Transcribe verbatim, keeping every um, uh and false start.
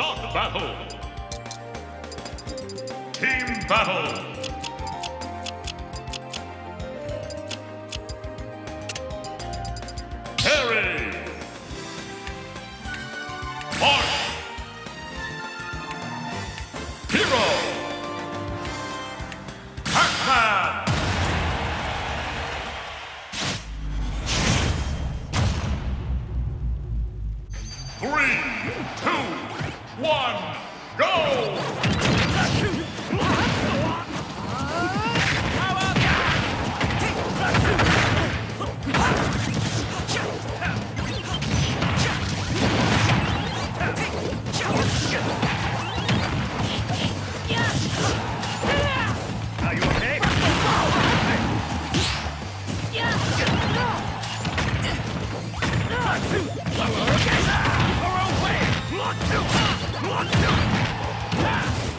Start battle. Team battle. Terry. Mark. Hero. Pac Man. Three, two, one, go! One, two, one, two, one, two.